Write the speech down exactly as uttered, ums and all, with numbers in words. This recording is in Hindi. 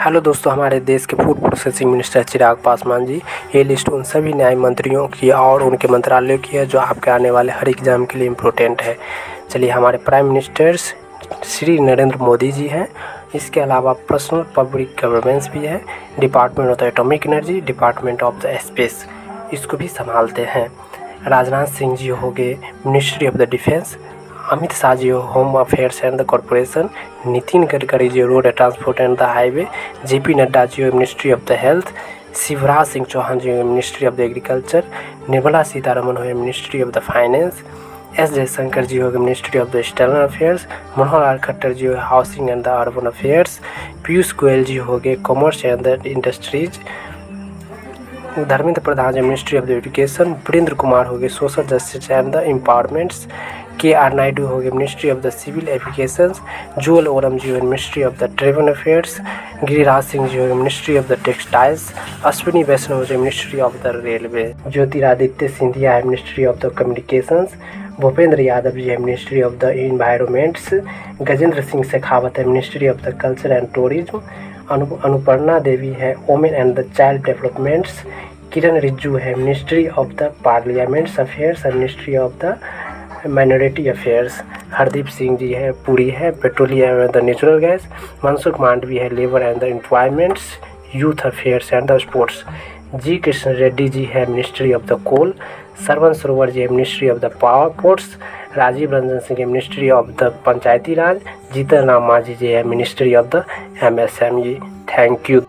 हेलो दोस्तों, हमारे देश के food processing minister Chirag Paswan ji, ये लिस्ट उन सभी न्याय मंत्रियों की और उनके मंत्रालयों की है जो आपके आने वाले हर एग्जाम के लिए इम्पोर्टेंट है। चलिए, हमारे प्राइम मिनिस्टर्स श्री नरेंद्र मोदी जी हैं। इसके अलावा पर्सनल पब्लिक गवर्नेंस भी है, department of the atomic energy, department of the space, इसको भी संभालते हैं। राजनाथ सिंह जी हो गए ministry of the defence, Amit Shah ji home affairs and the corporation, Nitin Gadkari ji road transport and the highway, J P Nadda ji ministry of the health, Shivraj Singh Chouhan ji ministry of the agriculture, Nirmala Sitharaman हुए ministry of the finance, S Jaishankar ji हो गए ministry of the external affairs, Manohar Lal Khattar ji housing and the urban affairs, Piyush Goyal ji हो गए commerce and the industries, Dharmendra Pradhan ji ministry of the education, Virendra Kumar हो गए social justice and the empowerments, K R Naidu हो गए ministry of the civil applications, Jual Oram ji हो ministry of the travel affairs, Giriraj Singh ji हो गए ministry of the textiles, Ashwini Vaishnaw ji ministry of the railway, Jyotiraditya Scindia है ministry of the communications, Bhupender Yadav ji है ministry of the environments, Gajendra Singh Shekhawat है ministry of the culture and tourism, Annapurna Devi है women and the child developments, किरण रिजू है ministry of the parliaments affairs and ministry of the minority affairs, Hardeep Singh ji है पूरी है petroleum and the natural gas, Mansukh Mandaviya है labour and the employments, youth affairs and the sports, G Kishan Reddy ji है ministry of the coal, Sarvan Sarovar ji है ministry of the power ports, Rajiv Ranjan Singh है ministry of the Panchayati Raj, Jitan Rama ji ji है ministry of the M S M E. Thank you.